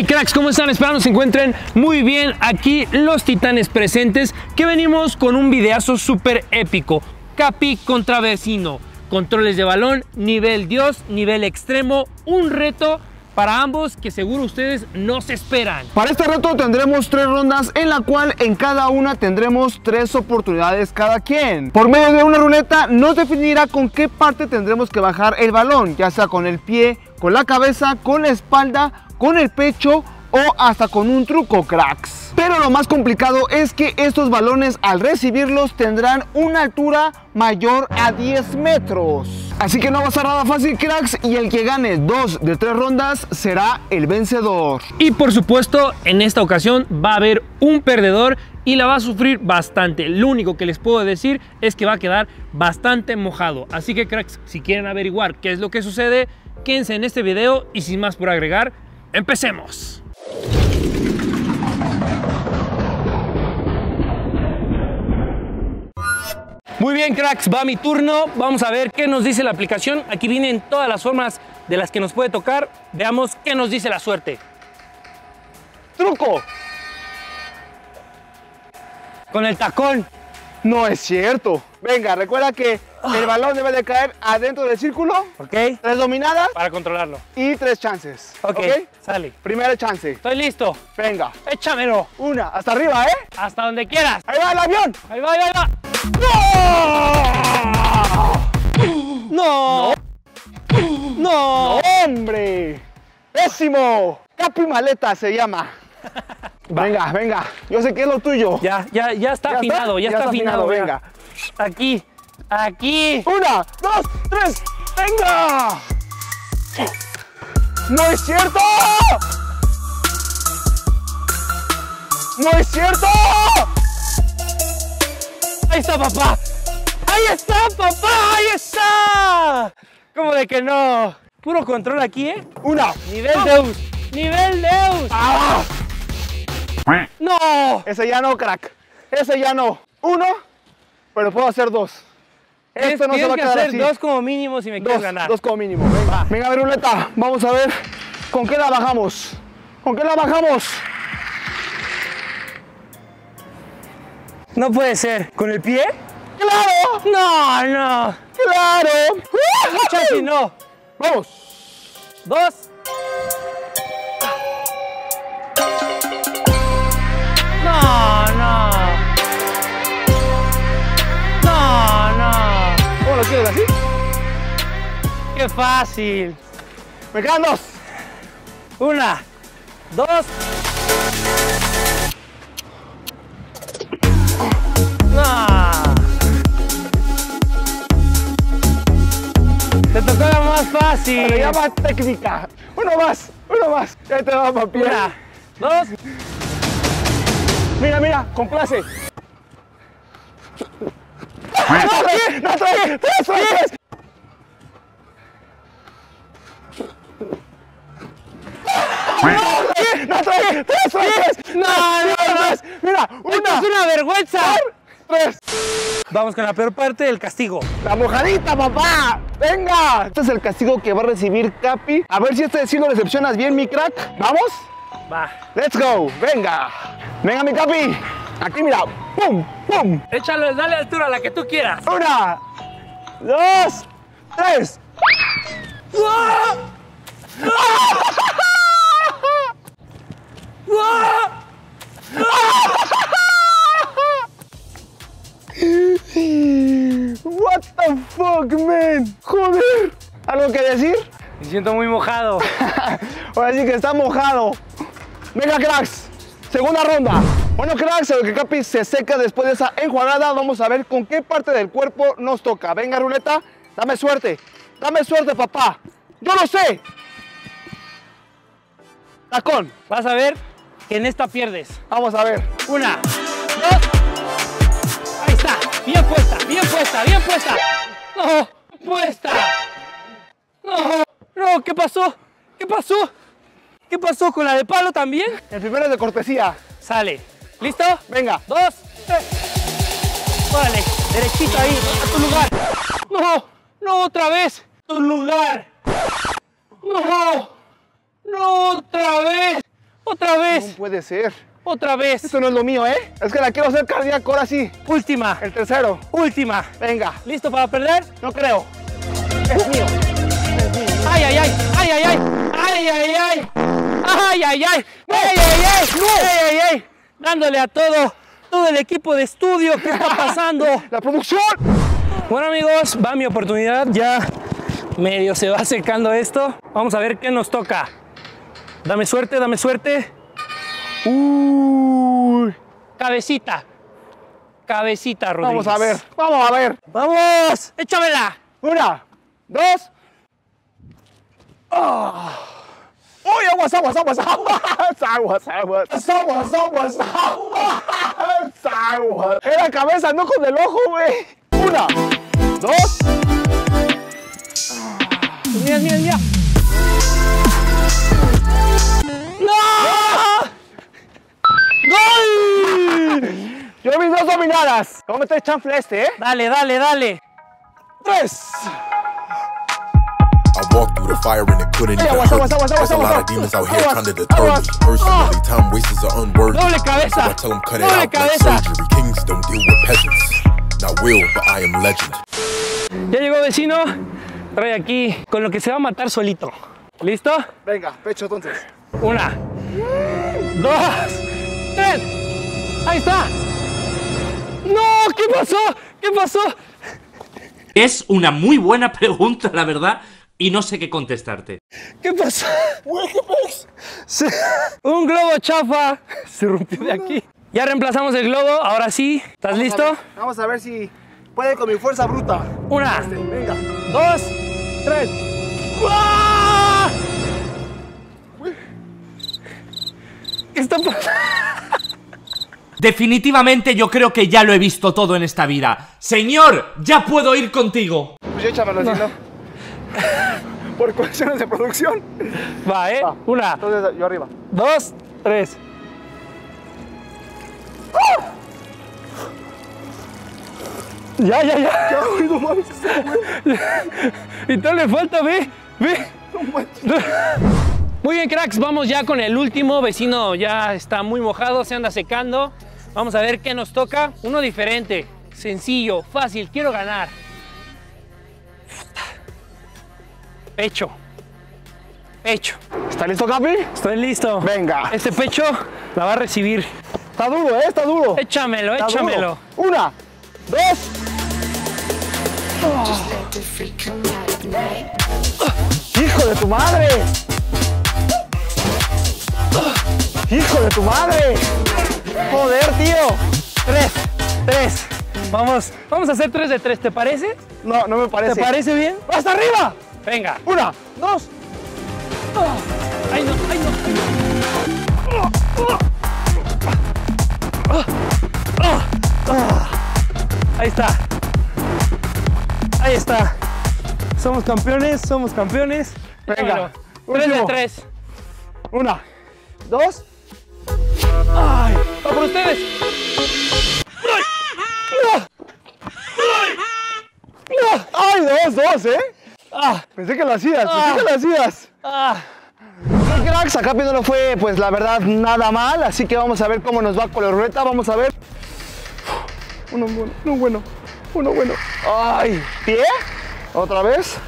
Hey cracks, ¿cómo están? Espero que se encuentren muy bien. Aquí los Titanes presentes, que venimos con un videazo súper épico. KAPI contra Vecino, controles de balón, nivel dios, nivel extremo, un reto para ambos que seguro ustedes no se esperan. Para este reto tendremos 3 rondas, en la cual en cada una tendremos 3 oportunidades cada quien. Por medio de una ruleta nos definirá con qué parte tendremos que bajar el balón, ya sea con el pie, con la cabeza, con la espalda, con el pecho o hasta con un truco, cracks. Pero lo más complicado es que estos balones, al recibirlos, tendrán una altura mayor a 10 metros. Así que no va a ser nada fácil, cracks, y el que gane 2 de 3 rondas será el vencedor. Y por supuesto, en esta ocasión va a haber un perdedor y la va a sufrir bastante. Lo único que les puedo decir es que va a quedar bastante mojado. Así que, cracks, si quieren averiguar qué es lo que sucede, quédense en este video y sin más por agregar, ¡empecemos! Muy bien, cracks, va mi turno. Vamos a ver qué nos dice la aplicación. Aquí vienen todas las formas de las que nos puede tocar. Veamos qué nos dice la suerte. ¡Truco! Con el tacón. No es cierto. Venga, recuerda que el balón debe de caer adentro del círculo. Ok. 3 dominadas. Para controlarlo. Y 3 chances. Ok, okay. Sale. Primera chance. Estoy listo. Venga. Échamelo. Una. Hasta arriba, ¿eh? Hasta donde quieras. Ahí va el avión. Ahí va, ahí va, ahí va. ¡No! ¡No! ¡No! ¡No! ¡Hombre! ¡Pésimo! Kapi Maleta se llama. Va. Venga, venga. Yo sé que es lo tuyo. Ya está afinado, ya está afinado. Venga. Aquí, aquí. 1, 2, 3. ¡Venga! ¡No es cierto! ¡No es cierto! ¡Ahí está, papá! ¡Ahí está, papá! ¡Ahí está! ¿Cómo de que no? Puro control aquí, ¿eh? 1. Nivel Deus. ¡Nivel Deus! ¡Ah! ¡No! Ese ya no, crack. Ese ya no. 1, pero puedo hacer 2. Esto no se va a quedar así. 2 como mínimo si me quieres ganar. 2 como mínimo. Venga, venga, a ver, ruleta. Vamos a ver con qué la bajamos. ¿Con qué la bajamos? No puede ser. ¿Con el pie? ¡Claro! ¡No, no! ¡Claro! ¡Chachi, no! ¡Vamos! 2. ¡No, no! ¡No, no! ¿Cómo lo quieres, así? ¡Qué fácil! ¡Me quedan 2! 1, 2... Te tocó la más fácil. Se llama técnica. 1 más. Ya te va, papi. 1, 2. Mira, mira, complace. ¡No tragué! ¡3 veces! ¡No tragué! ¡3 veces! ¡No! Mira, 1. ¡Es una vergüenza! 3. Vamos con la peor parte del castigo. ¡La mojadita, papá! ¡Venga! Este es el castigo que va a recibir Kapi. A ver si este sí lo recepcionas bien, mi crack. ¿Vamos? Va. ¡Let's go! ¡Venga! ¡Venga, mi Kapi! Aquí, mira. ¡Pum! ¡Pum! Échalo, dale altura, la que tú quieras. 1, 2, 3. ¡Uah! ¡Uah! ¡Uah! What the fuck, man. Joder. ¿Algo que decir? Me siento muy mojado. Ahora sí que está mojado. Venga, cracks, segunda ronda. Bueno, cracks, el que Kapi se seca después de esa enjuagada. Vamos a ver con qué parte del cuerpo nos toca. Venga, ruleta, dame suerte. Dame suerte, papá. Yo lo sé. Tacón. Vas a ver que en esta pierdes. Vamos a ver. 1, 2. Bien puesta, bien puesta, bien puesta. No, puesta. No, no, ¿qué pasó? ¿Qué pasó? ¿Qué pasó con la de palo también? El primero es de cortesía. Sale. ¿Listo? Venga. 2, 3. Vale, derechito ahí, a tu lugar. No, no, otra vez. Tu lugar. No, no, otra vez. ¡Otra vez! No puede ser. ¡Otra vez! Esto no es lo mío, ¿eh? Es que la quiero hacer cardíaco, ahora sí. Última. El tercero. Última. Venga. ¿Listo para perder? No creo. Es mío. Es mío. ¡Ay, ay, ay! ¡Ay, ay, ay! ¡Ay, ay, ay! ¡Ay, ay, ay! ¡No! ¡Ay, ay, ay! ¡No! ¡Ay, ay, ay! Dándole a todo el equipo de estudio. ¿Qué está pasando? ¡La producción! Bueno, amigos, va mi oportunidad. Ya medio se va secando esto. Vamos a ver qué nos toca. Dame suerte, dame suerte. Uy. Cabecita. Cabecita, Rodríguez. Vamos a ver, vamos a ver. ¡Vamos! ¡Échamela! Una, dos. Oh. ¡Uy, aguas, aguas, aguas, aguas! ¡Aguas, aguas! ¡Aguas, aguas, aguas! ¡Aguas! Era cabeza, no con el ojo, güey. Una, dos. Mira, mira, mira. ¡No! ¡Gol! Yo mis dos dominadas. ¿Cómo está el chanfle este, eh? Dale, dale, dale. Tres. Walked through the fire and it couldn't even hurt me. There's a lot of demons out here trying to deter me. Personally, time wasters are unworthy. So I tell them cut it out like surgery. Kings don't deal with peasants. Not will, but I am legend. Ya llegó vecino. Trae aquí con lo que se va a matar solito. ¿Listo? Venga, pecho entonces. Una, dos, tres. Ahí está. No, ¿qué pasó? ¿Qué pasó? Es una muy buena pregunta, la verdad. Y no sé qué contestarte. ¿Qué pasó? Un globo chafa. Se rompió de aquí. Ya reemplazamos el globo. Ahora sí. ¿Estás listo? Vamos a ver si puede con mi fuerza bruta. Una. Venga. Dos. Tres. ¡Uah! ¿Qué está pasando? Definitivamente yo creo que ya lo he visto todo en esta vida. Señor, ya puedo ir contigo. Pues échamelo, si no. Por cuestiones de producción. Va, ¿eh? Va. Una. Entonces, yo arriba. Dos, tres. ¡Ah! Ya, ya, ya. ¿Qué hago? No mames. Y todo le falta, ve. Ve. No manches. Muy bien, cracks. Vamos ya con el último. Vecino ya está muy mojado, se anda secando. Vamos a ver qué nos toca. Uno diferente, sencillo, fácil. Quiero ganar. Pecho. Pecho. ¿Está listo, Kapi? Estoy listo. Venga. Este pecho la va a recibir. Está duro, ¿eh? Está duro. Échamelo, está échamelo. Duro. Una, dos. Oh. ¡Hijo de tu madre! ¡Hijo de tu madre! ¡Joder, tío! Tres, tres. Vamos, vamos a hacer 3 de 3, ¿te parece? No, no me parece. ¿Te parece bien? ¡Hasta arriba! Venga, una, dos. Oh. Ay, no, ay, no, ay, no. Oh, oh. Oh, oh, oh. Ahí está. Ahí está. Somos campeones, somos campeones. Venga, bueno, 3 de 3. Una, dos. Ay, va por ustedes. Ay, no. Ay, ay, dos, dos, ¿eh? Ah, pensé que lo hacías, pensé que lo hacías. Cracks, acá no lo fue, pues la verdad, nada mal. Así que vamos a ver cómo nos va con la ruleta. Vamos a ver. Uno bueno, uno bueno, uno bueno. Ay, pie. Otra vez.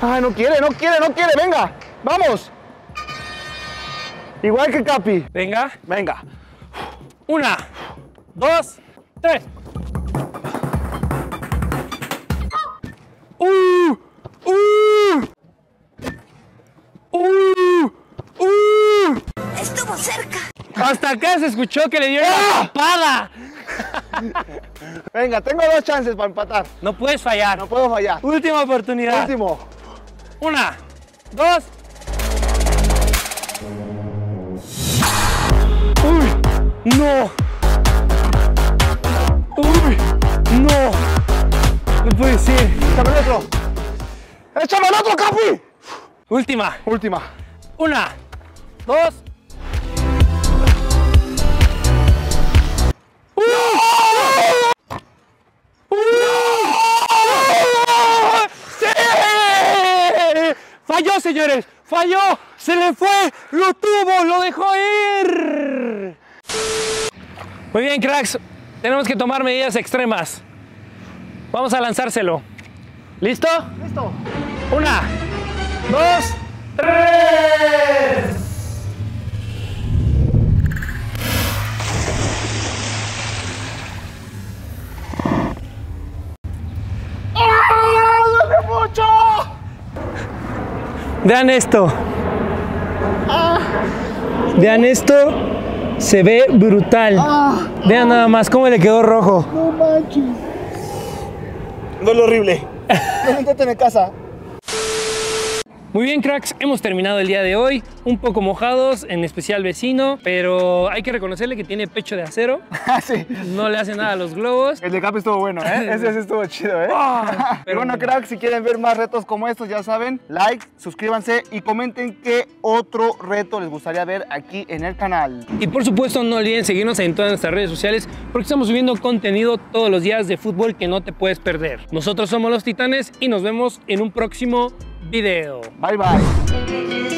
Ay, no quiere, no quiere, no quiere. Venga, vamos. Igual que Kapi. Venga, venga. Una, dos, tres. Estuvo cerca. Hasta acá se escuchó que le dio una espada. Venga, tengo 2 chances para empatar. No puedes fallar. No puedo fallar. Última oportunidad. Último. Una, dos. Uy, no. Uy, no. No puede ser. Échame el otro. Échame el otro, Kapi. Última. Última. Una, dos. ¡No! ¡No! ¡Sí! ¡Falló, señores! ¡Falló! ¡Sí! se le fue, lo tuvo, lo dejó ir. Muy bien, cracks, tenemos que tomar medidas extremas. Vamos a lanzárselo. ¿Listo? Listo. 1, 2, 3. Vean esto. Vean esto. Se ve brutal. Vean nada más cómo le quedó rojo. No manches. Duele horrible. No intenten en casa. Muy bien, cracks, hemos terminado el día de hoy. Un poco mojados, en especial Vecino, pero hay que reconocerle que tiene pecho de acero. Sí. No le hace nada a los globos. El de KAPI estuvo bueno, ¿eh? Ese estuvo chido, ¿eh? Pero bueno, cracks, si quieren ver más retos como estos, ya saben, like, suscríbanse y comenten qué otro reto les gustaría ver aquí en el canal. Y por supuesto, no olviden seguirnos en todas nuestras redes sociales porque estamos subiendo contenido todos los días de fútbol que no te puedes perder. Nosotros somos los Tiitanes y nos vemos en un próximo video. Bye bye.